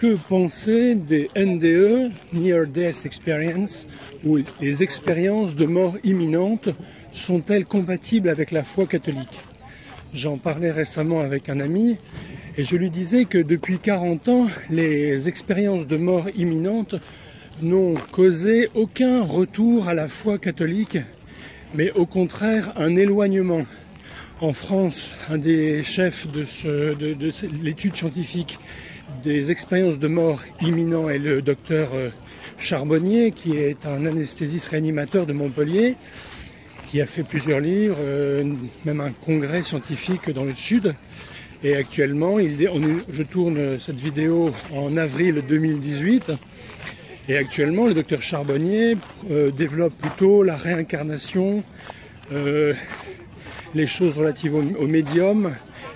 que penser des NDE, Near Death Experience, où les expériences de mort imminente sont-elles compatibles avec la foi catholique? J'en parlais récemment avec un ami et je lui disais que depuis 40 ans, les expériences de mort imminente n'ont causé aucun retour à la foi catholique, mais au contraire un éloignement. En France, un des chefs de l'étude scientifique des expériences de mort imminent est le docteur Charbonnier, qui est un anesthésiste réanimateur de Montpellier, qui a fait plusieurs livres, même un congrès scientifique dans le Sud. Et actuellement, je tourne cette vidéo en avril 2018. Et actuellement, le docteur Charbonnier développe plutôt la réincarnation, les choses relatives au médium.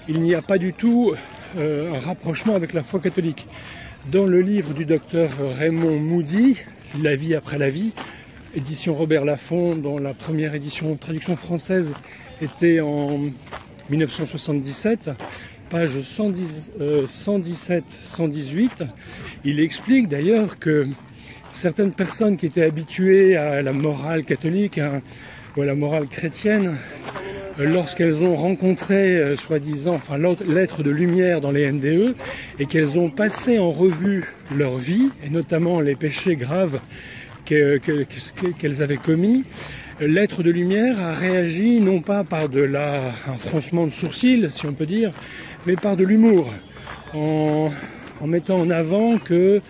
Il n'y a pas du tout un rapprochement avec la foi catholique. Dans le livre du docteur Raymond Moody, La vie après la vie, édition Robert Laffont, dont la première édition traduction française était en 1977, page 117-118, il explique d'ailleurs que certaines personnes qui étaient habituées à la morale catholique ou à la morale chrétienne, lorsqu'elles ont rencontré, soi-disant, enfin, l'être de lumière dans les NDE, et qu'elles ont passé en revue leur vie, et notamment les péchés graves qu'elles avaient commis, l'être de lumière a réagi non pas par un froncement de sourcils, si on peut dire, mais par de l'humour, en mettant en avant que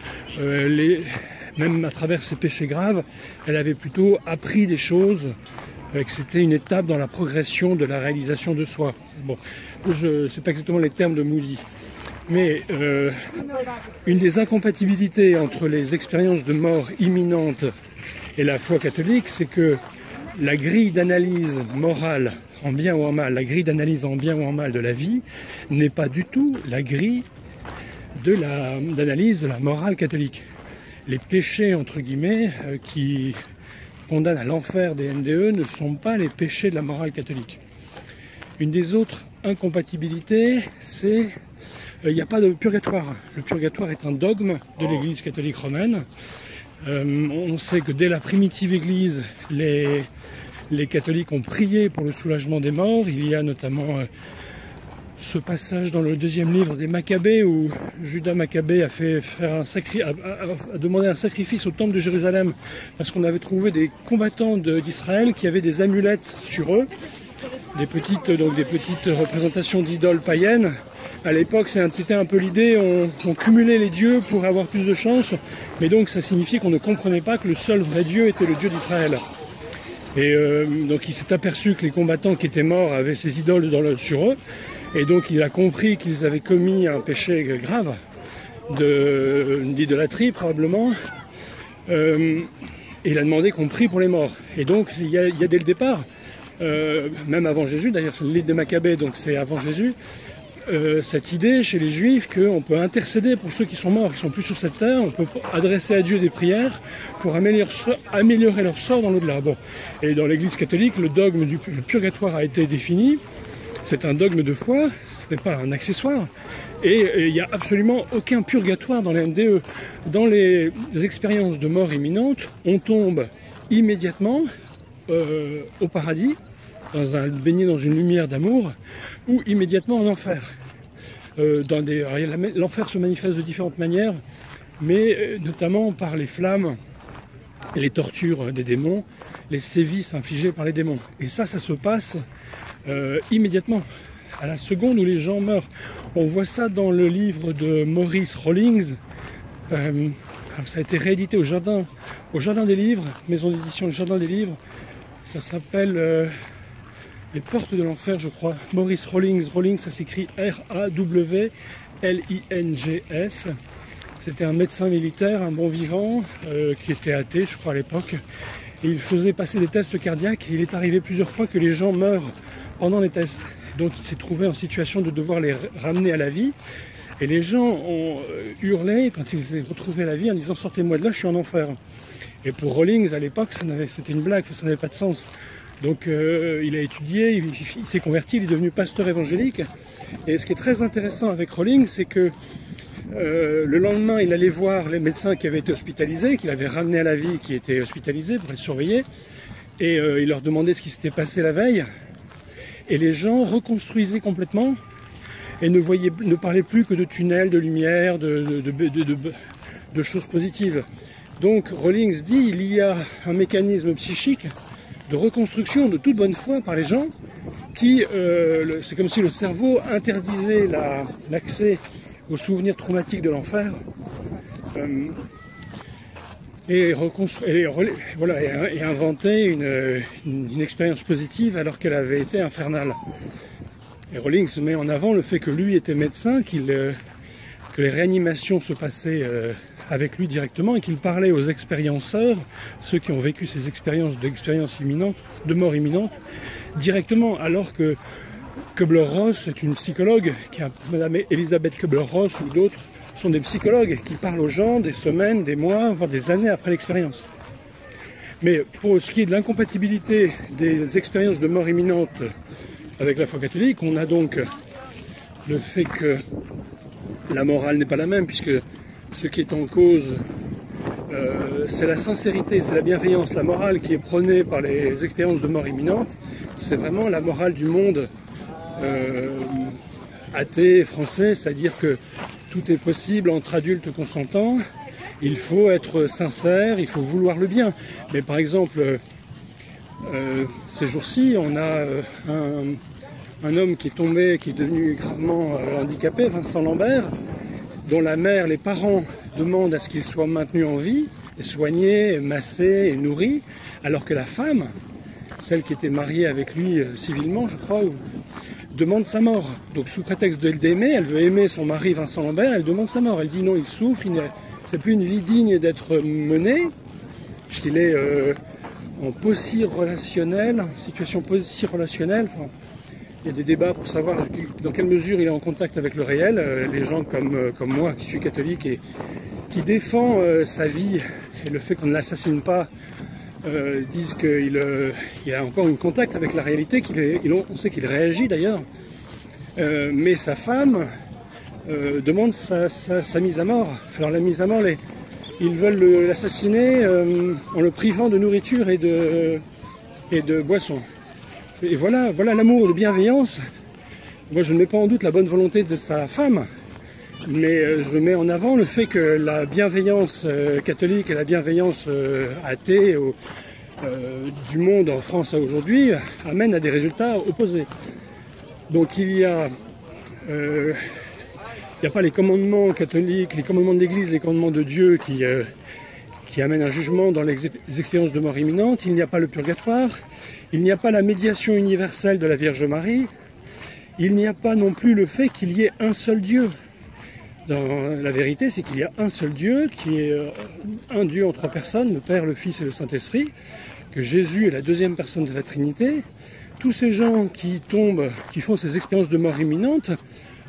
même à travers ces péchés graves, elle avait plutôt appris des choses, que c'était une étape dans la progression de la réalisation de soi. Bon, je sais pas exactement les termes de Moody, mais une des incompatibilités entre les expériences de mort imminente et la foi catholique, c'est que la grille d'analyse morale en bien ou en mal, la grille d'analyse en bien ou en mal de la vie, n'est pas du tout la grille d'analyse de la morale catholique. Les péchés, entre guillemets, qui condamnent à l'enfer des NDE ne sont pas les péchés de la morale catholique. Une des autres incompatibilités, c'est il n'y a pas de purgatoire. Le purgatoire est un dogme de l'Église catholique romaine. On sait que dès la primitive Église, les catholiques ont prié pour le soulagement des morts. Il y a notamment ce passage dans le deuxième livre des Maccabées où Judas Maccabée a fait faire a demandé un sacrifice au temple de Jérusalem parce qu'on avait trouvé des combattants d'Israël qui avaient des amulettes sur eux, des petites représentations d'idoles païennes. À l'époque, c'était un peu l'idée, on cumulait les dieux pour avoir plus de chance, mais donc ça signifiait qu'on ne comprenait pas que le seul vrai Dieu était le Dieu d'Israël. Et donc il s'est aperçu que les combattants qui étaient morts avaient ces idoles sur eux, et donc il a compris qu'ils avaient commis un péché grave, d'idolâtrie probablement, et il a demandé qu'on prie pour les morts. Et donc il y a dès le départ, même avant Jésus, d'ailleurs c'est l'île des Maccabées, donc c'est avant Jésus, cette idée chez les Juifs qu'on peut intercéder pour ceux qui sont morts, qui sont plus sur cette terre, on peut adresser à Dieu des prières pour améliorer leur sort dans l'au-delà. Bon. Et dans l'Église catholique, le dogme du purgatoire a été défini. C'est un dogme de foi, ce n'est pas un accessoire. Et il n'y a absolument aucun purgatoire dans les NDE. Dans les expériences de mort imminente, on tombe immédiatement au paradis, baigné dans une lumière d'amour, ou immédiatement en enfer. L'enfer se manifeste de différentes manières, mais notamment par les flammes, les tortures des démons, les sévices infligés par les démons. Et ça se passe immédiatement, à la seconde où les gens meurent. On voit ça dans le livre de Maurice Rawlings. Ça a été réédité au Jardin des Livres, maison d'édition du Jardin des Livres. Ça s'appelle... Les portes de l'enfer, je crois. Maurice Rawlings. Rawlings, ça s'écrit R-A-W-L-I-N-G-S. C'était un médecin militaire, un bon vivant, qui était athée, je crois, à l'époque. Et il faisait passer des tests cardiaques. Et il est arrivé plusieurs fois que les gens meurent pendant les tests. Donc, il s'est trouvé en situation de devoir les ramener à la vie. Et les gens ont hurlé quand ils s'étaient retrouvés à la vie en disant « Sortez-moi de là, je suis en enfer ». Et pour Rawlings, à l'époque, c'était une blague, ça n'avait pas de sens. Donc il a étudié, il s'est converti, il est devenu pasteur évangélique. Et ce qui est très intéressant avec Rawlings, c'est que Le lendemain, il allait voir les médecins qui avaient été hospitalisés, qu'il avait ramenés à la vie, qui étaient hospitalisés pour être surveillés, et il leur demandait ce qui s'était passé la veille. Et les gens reconstruisaient complètement et ne parlaient plus que de tunnels, de lumière, de choses positives. Donc Rawlings dit qu'il y a un mécanisme psychique de reconstruction de toute bonne foi par les gens qui, c'est comme si le cerveau interdisait l'accès aux souvenirs traumatiques de l'enfer et inventait une expérience positive alors qu'elle avait été infernale. Et Rawlings met en avant le fait que lui était médecin, que les réanimations se passaient avec lui directement et qu'il parlait aux expérienceurs, ceux qui ont vécu ces expériences de mort imminente, directement, alors que Kübler-Ross est une psychologue, Madame Elisabeth Kübler-Ross ou d'autres sont des psychologues qui parlent aux gens des semaines, des mois, voire des années après l'expérience. Mais pour ce qui est de l'incompatibilité des expériences de mort imminente avec la foi catholique, on a donc le fait que la morale n'est pas la même, puisque ce qui est en cause, c'est la sincérité, c'est la bienveillance, la morale qui est prônée par les expériences de mort imminente. C'est vraiment la morale du monde athée français, c'est-à-dire que tout est possible entre adultes consentants. Il faut être sincère, il faut vouloir le bien. Mais par exemple, ces jours-ci, on a un homme qui est tombé, qui est devenu gravement handicapé, Vincent Lambert, dont la mère, les parents demandent à ce qu'il soit maintenu en vie, soigné, massé et nourri, alors que la femme, celle qui était mariée avec lui civilement, je crois, demande sa mort. Donc sous prétexte d'aimer, elle veut aimer son mari Vincent Lambert, elle demande sa mort. Elle dit non, il souffre, c'est plus une vie digne d'être menée, puisqu'il est en situation post-relationnelle. Enfin, il y a des débats pour savoir dans quelle mesure il est en contact avec le réel. Les gens comme moi, qui suis catholique et qui défend sa vie et le fait qu'on ne l'assassine pas, disent qu'il a encore un contact avec la réalité, on sait qu'il réagit d'ailleurs. Mais sa femme demande sa mise à mort. Alors la mise à mort, ils veulent l'assassiner en le privant de nourriture et de boissons. Et voilà l'amour de bienveillance. Moi, je ne mets pas en doute la bonne volonté de sa femme, mais je mets en avant le fait que la bienveillance catholique et la bienveillance athée du monde en France aujourd'hui amènent à des résultats opposés. Donc il n'y a pas les commandements catholiques, les commandements de l'Église, les commandements de Dieu qui amène un jugement dans les expériences de mort imminente. Il n'y a pas le purgatoire, il n'y a pas la médiation universelle de la Vierge Marie, il n'y a pas non plus le fait qu'il y ait un seul Dieu. Dans la vérité, c'est qu'il y a un seul Dieu, qui est un Dieu en trois personnes, le Père, le Fils et le Saint-Esprit, que Jésus est la deuxième personne de la Trinité. Tous ces gens qui font ces expériences de mort imminente,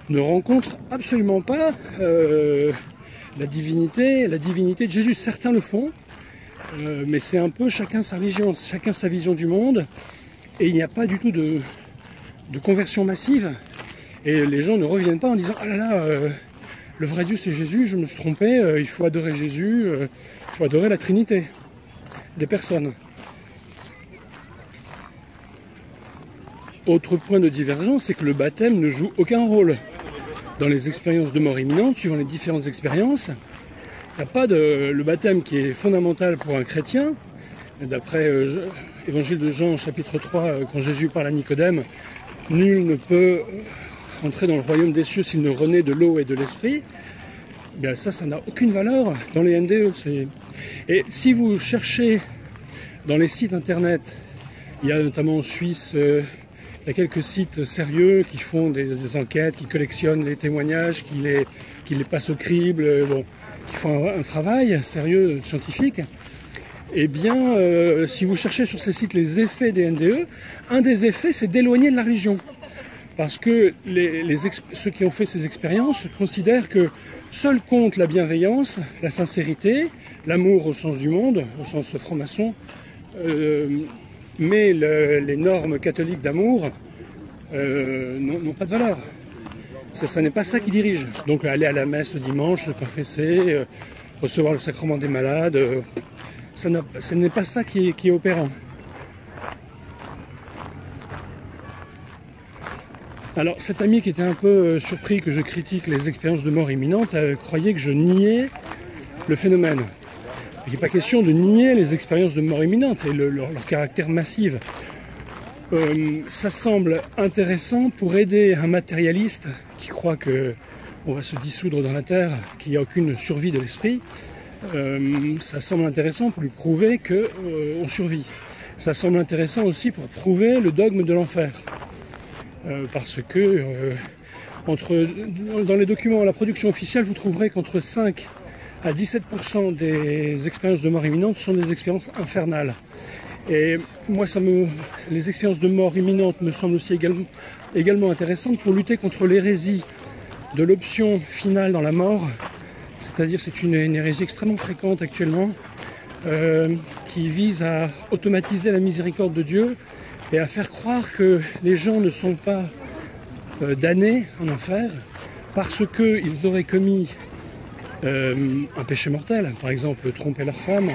ne rencontrent absolument pas la divinité de Jésus. Certains le font, mais c'est un peu chacun sa religion, chacun sa vision du monde, et il n'y a pas du tout de conversion massive, et les gens ne reviennent pas en disant « Ah là là, le vrai Dieu c'est Jésus, je me suis trompé, il faut adorer Jésus, il faut adorer la Trinité des personnes ». Autre point de divergence, c'est que le baptême ne joue aucun rôle. Dans les expériences de mort imminente, suivant les différentes expériences, il n'y a pas le baptême qui est fondamental pour un chrétien. D'après l'évangile de Jean, chapitre 3, quand Jésus parle à Nicodème, « Nul ne peut entrer dans le royaume des cieux s'il ne renaît de l'eau et de l'esprit ». Bien ça n'a aucune valeur dans les NDE. Et si vous cherchez dans les sites internet, il y a notamment en Suisse... il y a quelques sites sérieux qui font des enquêtes, qui collectionnent les témoignages, qui les passent au crible, bon, qui font un travail sérieux, scientifique. Eh bien, si vous cherchez sur ces sites les effets des NDE, un des effets, c'est d'éloigner de la religion. Parce que ceux qui ont fait ces expériences considèrent que seul compte la bienveillance, la sincérité, l'amour au sens du monde, au sens franc-maçon, mais les normes catholiques d'amour n'ont pas de valeur. Ce n'est pas ça qui dirige. Donc aller à la messe le dimanche, se confesser, recevoir le sacrement des malades, ce n'est pas ça qui est opérant. Alors cet ami qui était un peu surpris que je critique les expériences de mort imminente croyait que je niais le phénomène. Il n'est pas question de nier les expériences de mort imminente et leur caractère massif. Ça semble intéressant pour aider un matérialiste qui croit qu'on va se dissoudre dans la terre, qu'il n'y a aucune survie de l'esprit. Ça semble intéressant pour lui prouver qu'on survit. Ça semble intéressant aussi pour prouver le dogme de l'enfer. Parce que dans les documents, la production officielle, vous trouverez qu'entre 5 à 17% des expériences de mort imminente sont des expériences infernales. Et moi, les expériences de mort imminente me semblent aussi également intéressantes pour lutter contre l'hérésie de l'option finale dans la mort. C'est-à-dire c'est une hérésie extrêmement fréquente actuellement qui vise à automatiser la miséricorde de Dieu et à faire croire que les gens ne sont pas damnés en enfer parce qu'ils auraient commis un péché mortel, par exemple tromper leur femme,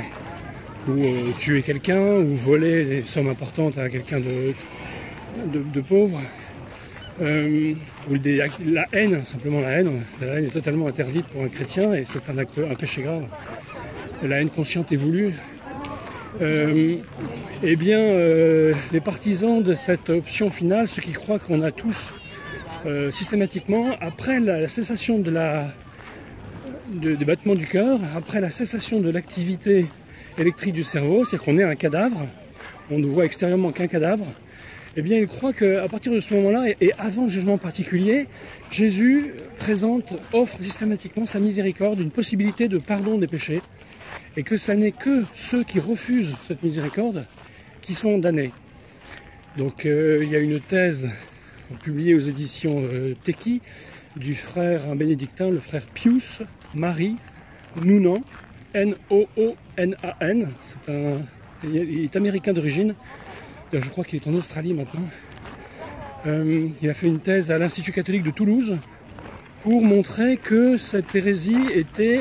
ou tuer quelqu'un, ou voler des sommes importantes à quelqu'un de pauvre, ou la haine, simplement la haine. La haine est totalement interdite pour un chrétien et c'est un péché grave. La haine consciente et voulue. Eh bien, les partisans de cette option finale, ceux qui croient qu'on a tous systématiquement, après la cessation des battements du cœur, après la cessation de l'activité électrique du cerveau, c'est-à-dire qu'on est un cadavre, on ne voit extérieurement qu'un cadavre, eh bien, ils croient qu'à partir de ce moment-là, et avant le jugement particulier, Jésus offre systématiquement sa miséricorde, une possibilité de pardon des péchés, et que ça n'est que ceux qui refusent cette miséricorde qui sont damnés. Donc il y a une thèse publiée aux éditions Teki du frère bénédictin, le frère Pius Marie Noonan, N-O-O-N-A-N. Il est américain d'origine, je crois qu'il est en Australie maintenant. Il a fait une thèse à l'Institut catholique de Toulouse pour montrer que cette hérésie était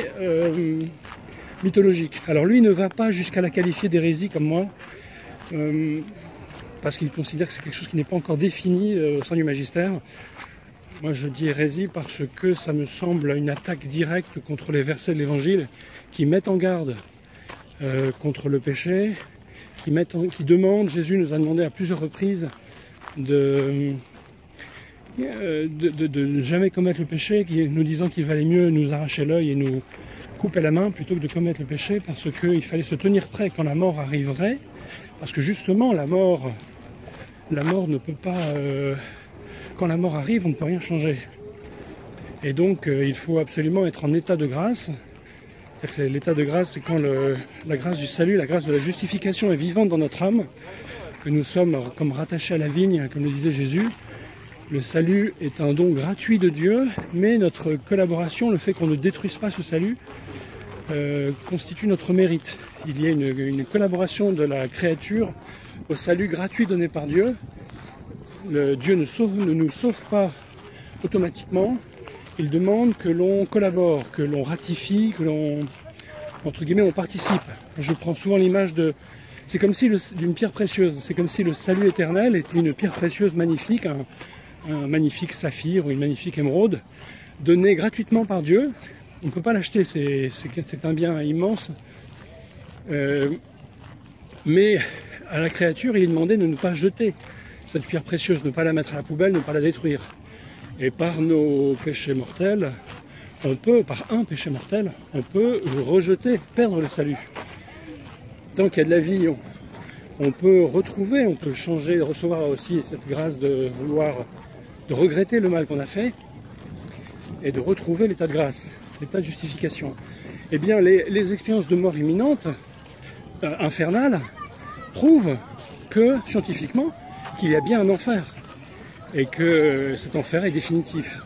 mythologique. Alors lui ne va pas jusqu'à la qualifier d'hérésie comme moi, parce qu'il considère que c'est quelque chose qui n'est pas encore défini au sein du magistère. Moi je dis hérésie parce que ça me semble une attaque directe contre les versets de l'Évangile qui mettent en garde contre le péché, qui demandent, Jésus nous a demandé à plusieurs reprises de ne jamais commettre le péché, nous disant qu'il valait mieux nous arracher l'œil et nous couper la main plutôt que de commettre le péché, parce qu'il fallait se tenir prêt quand la mort arriverait, parce que justement la mort ne peut pas... quand la mort arrive, on ne peut rien changer. Et donc il faut absolument être en état de grâce. L'état de grâce, c'est quand la grâce du salut, la grâce de la justification est vivante dans notre âme, que nous sommes comme rattachés à la vigne, comme le disait Jésus. Le salut est un don gratuit de Dieu, mais notre collaboration, le fait qu'on ne détruise pas ce salut, constitue notre mérite. Il y a une collaboration de la créature au salut gratuit donné par Dieu. Dieu ne nous sauve pas automatiquement. Il demande que l'on collabore, que l'on ratifie, que l'on, entre guillemets, on participe. Je prends souvent l'image c'est comme si d'une pierre précieuse. C'est comme si le salut éternel était une pierre précieuse magnifique, un magnifique saphir ou une magnifique émeraude, donnée gratuitement par Dieu. On ne peut pas l'acheter, c'est un bien immense. Mais à la créature, il est demandé de ne pas jeter cette pierre précieuse, ne pas la mettre à la poubelle, ne pas la détruire. Et par nos péchés mortels, par un péché mortel, on peut rejeter, perdre le salut. Tant qu'il y a de la vie, on peut retrouver, on peut changer, recevoir aussi cette grâce de vouloir, de regretter le mal qu'on a fait, et de retrouver l'état de grâce, l'état de justification. Eh bien, les expériences de mort imminente, infernale, prouvent que, scientifiquement, qu'il y a bien un enfer. Et que cet enfer est définitif.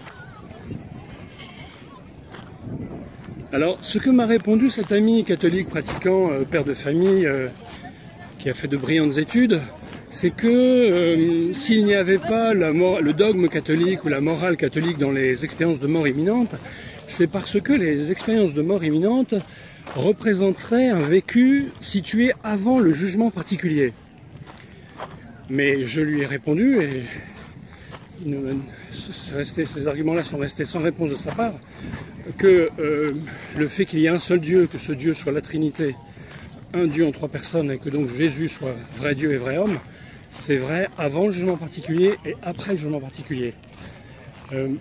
Alors, ce que m'a répondu cet ami catholique pratiquant, père de famille, qui a fait de brillantes études, c'est que s'il n'y avait pas le dogme catholique ou la morale catholique dans les expériences de mort imminente, c'est parce que les expériences de mort imminente représenteraient un vécu situé avant le jugement particulier. Mais je lui ai répondu, et ces arguments-là sont restés sans réponse de sa part, que le fait qu'il y ait un seul Dieu, que ce Dieu soit la Trinité, un Dieu en trois personnes, et que donc Jésus soit vrai Dieu et vrai homme, c'est vrai avant le jugement particulier et après le jugement particulier.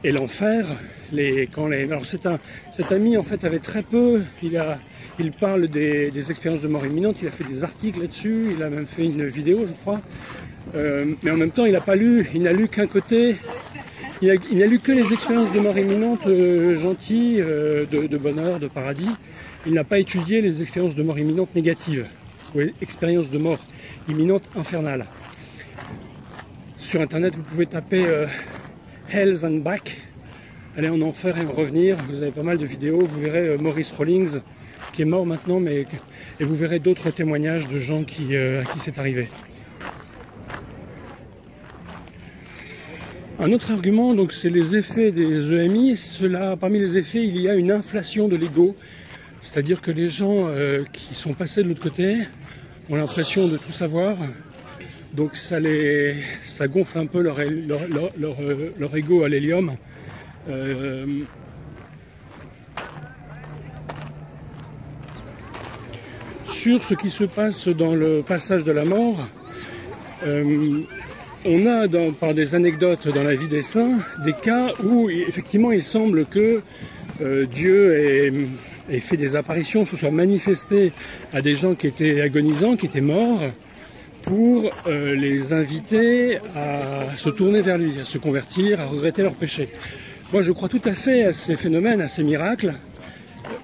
Et l'enfer, alors cet ami en fait avait très peu, il parle des expériences de mort imminente, il a fait des articles là-dessus, il a même fait une vidéo je crois, mais en même temps il n'a pas lu, il n'a lu qu'un côté, il n'a lu que les expériences de mort imminente gentilles, de bonheur, de paradis. Il n'a pas étudié les expériences de mort imminente négatives, ou expériences de mort imminente infernale. Sur internet, vous pouvez taper Hells and Back, aller en enfer et revenir, vous avez pas mal de vidéos, vous verrez Maurice Rawlings, qui est mort maintenant, mais, et vous verrez d'autres témoignages de gens à qui c'est arrivé. Un autre argument, donc, c'est les effets des EMI. Parmi les effets, il y a une inflation de l'ego. C'est-à-dire que les gens qui sont passés de l'autre côté ont l'impression de tout savoir, donc ça gonfle un peu leur ego à l'hélium. Sur ce qui se passe dans le passage de la mort, on a, par des anecdotes dans la vie des saints, des cas où effectivement il semble que Dieu et fait des apparitions, se soit manifesté à des gens qui étaient agonisants, qui étaient morts, pour les inviter à se tourner vers lui, à se convertir, à regretter leurs péchés. Moi, je crois tout à fait à ces phénomènes, à ces miracles,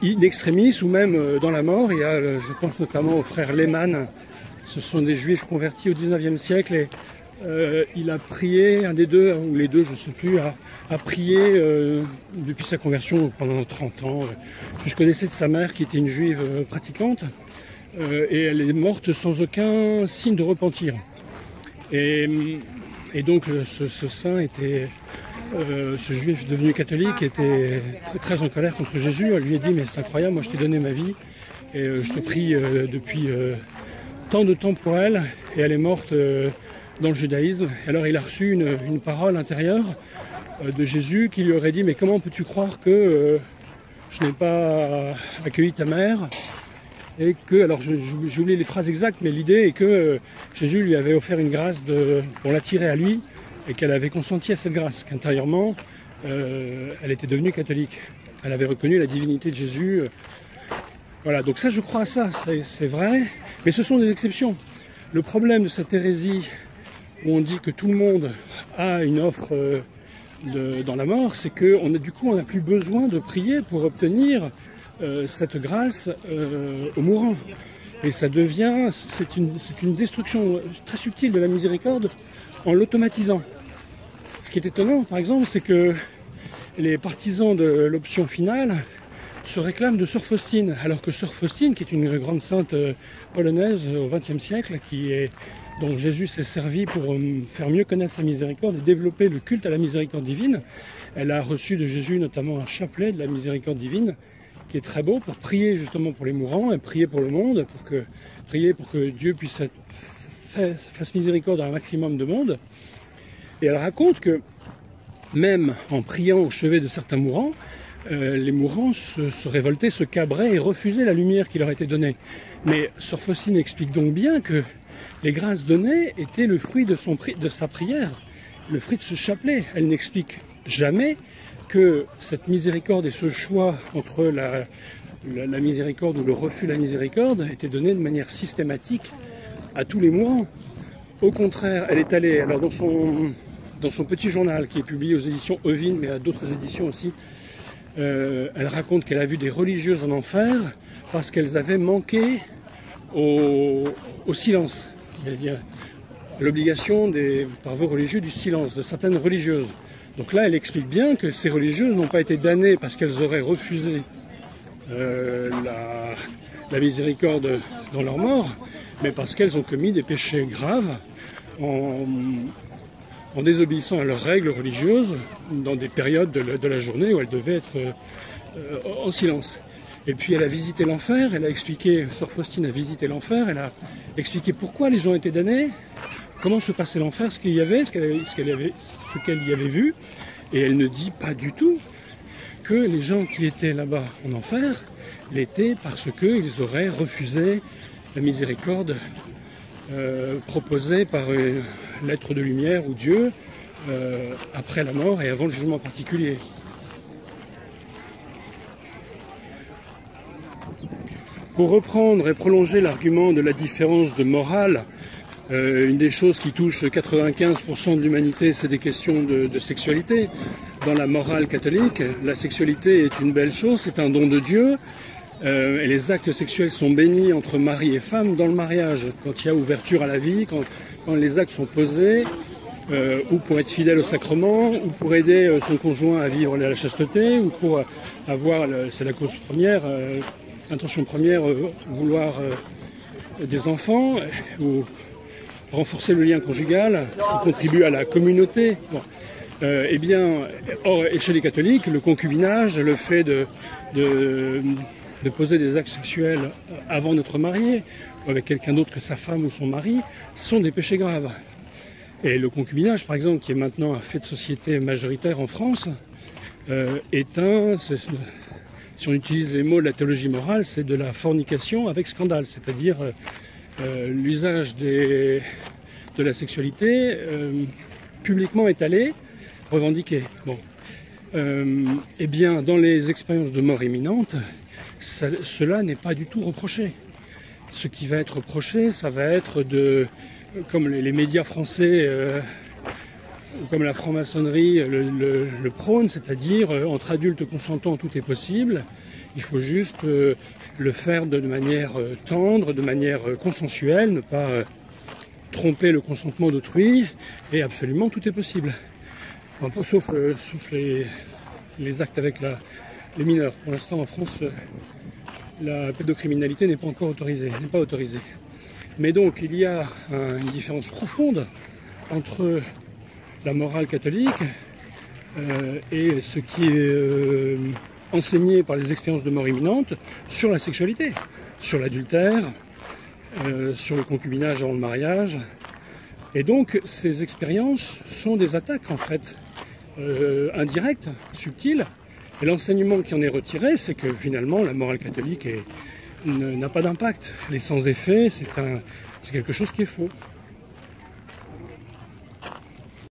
in extremis ou même dans la mort. Il y a, je pense notamment aux frères Lehmann, ce sont des juifs convertis au 19e siècle, et il a prié, un des deux, ou les deux, je ne sais plus, a prié depuis sa conversion pendant 30 ans. Je connaissais de sa mère qui était une juive pratiquante, et elle est morte sans aucun signe de repentir. Et donc ce saint était, ce juif devenu catholique était très, très en colère contre Jésus. Elle lui a dit, mais c'est incroyable, moi je t'ai donné ma vie, et je te prie depuis tant de temps pour elle, et elle est morte dans le judaïsme. Alors il a reçu une parole intérieure de Jésus qui lui aurait dit « Mais comment peux-tu croire que je n'ai pas accueilli ta mère ?» Et que, alors j'oublie les phrases exactes, mais l'idée est que Jésus lui avait offert une grâce pour l'attirer à lui, et qu'elle avait consenti à cette grâce, qu'intérieurement, elle était devenue catholique. Elle avait reconnu la divinité de Jésus. Voilà, donc ça je crois à ça, c'est vrai, mais ce sont des exceptions. Le problème de cette hérésie, où on dit que tout le monde a une offre dans la mort, c'est que du coup on n'a plus besoin de prier pour obtenir cette grâce aux mourants. Et ça devient, c'est une destruction très subtile de la miséricorde en l'automatisant. Ce qui est étonnant par exemple, c'est que les partisans de l'option finale se réclament de Sœur Faustine, alors que Sœur Faustine, qui est une grande sainte polonaise au XXe siècle, dont Jésus s'est servi pour faire mieux connaître sa miséricorde et développer le culte à la miséricorde divine. Elle a reçu de Jésus notamment un chapelet de la miséricorde divine, qui est très beau, pour prier justement pour les mourants et prier pour le monde, prier pour que Dieu puisse fasse miséricorde à un maximum de monde. Et elle raconte que même en priant au chevet de certains mourants, les mourants se révoltaient, se cabraient et refusaient la lumière qui leur était donnée. Mais Sœur Faustine explique donc bien que les grâces données étaient le fruit de sa prière, le fruit de ce chapelet. Elle n'explique jamais que cette miséricorde et ce choix entre la miséricorde ou le refus de la miséricorde étaient donnés de manière systématique à tous les mourants. Au contraire, elle est allée, alors dans son petit journal qui est publié aux éditions Ovine, mais à d'autres éditions aussi, elle raconte qu'elle a vu des religieuses en enfer parce qu'elles avaient manqué au silence. Il y a l'obligation par vœu religieux du silence de certaines religieuses. Donc là, elle explique bien que ces religieuses n'ont pas été damnées parce qu'elles auraient refusé la miséricorde dans leur mort, mais parce qu'elles ont commis des péchés graves en désobéissant à leurs règles religieuses dans des périodes de la journée où elles devaient être en silence. Et puis elle a visité l'enfer, elle a expliqué, Sœur Faustine a visité l'enfer, elle a expliqué pourquoi les gens étaient damnés, comment se passait l'enfer, ce qu'il y avait, ce qu'elle y avait vu. Et elle ne dit pas du tout que les gens qui étaient là-bas en enfer l'étaient parce qu'ils auraient refusé la miséricorde proposée par l'être de lumière ou Dieu après la mort et avant le jugement particulier. Pour reprendre et prolonger l'argument de la différence de morale, une des choses qui touche 95% de l'humanité, c'est des questions de sexualité. Dans la morale catholique, la sexualité est une belle chose, c'est un don de Dieu, et les actes sexuels sont bénis entre mari et femme dans le mariage, quand il y a ouverture à la vie, quand les actes sont posés, ou pour être fidèle au sacrement, ou pour aider son conjoint à vivre la chasteté, ou pour avoir, c'est la cause première, intention première, vouloir des enfants ou renforcer le lien conjugal qui contribue à la communauté. Bon. Eh bien, chez les catholiques, le concubinage, le fait de poser des actes sexuels avant d'être marié ou avec quelqu'un d'autre que sa femme ou son mari, sont des péchés graves. Et le concubinage, par exemple, qui est maintenant un fait de société majoritaire en France, est un... Si on utilise les mots de la théologie morale, c'est de la fornication avec scandale, c'est-à-dire l'usage de la sexualité publiquement étalée, revendiquée. Bon. Eh bien, dans les expériences de mort imminente, cela n'est pas du tout reproché. Ce qui va être reproché, ça va être comme les médias français, comme la franc-maçonnerie le prône, c'est-à-dire entre adultes consentants tout est possible, il faut juste le faire de manière tendre, de manière consensuelle, ne pas tromper le consentement d'autrui, et absolument tout est possible. Enfin, sauf les actes avec les mineurs. Pour l'instant en France, la pédocriminalité n'est pas encore autorisée, n'est pas autorisée. Mais donc il y a une différence profonde entre la morale catholique et ce qui est enseigné par les expériences de mort imminente sur la sexualité, sur l'adultère, sur le concubinage avant le mariage. Et donc ces expériences sont des attaques en fait, indirectes, subtiles. Et l'enseignement qui en est retiré, c'est que finalement la morale catholique n'a pas d'impact. Elle est sans effet, c'est quelque chose qui est faux.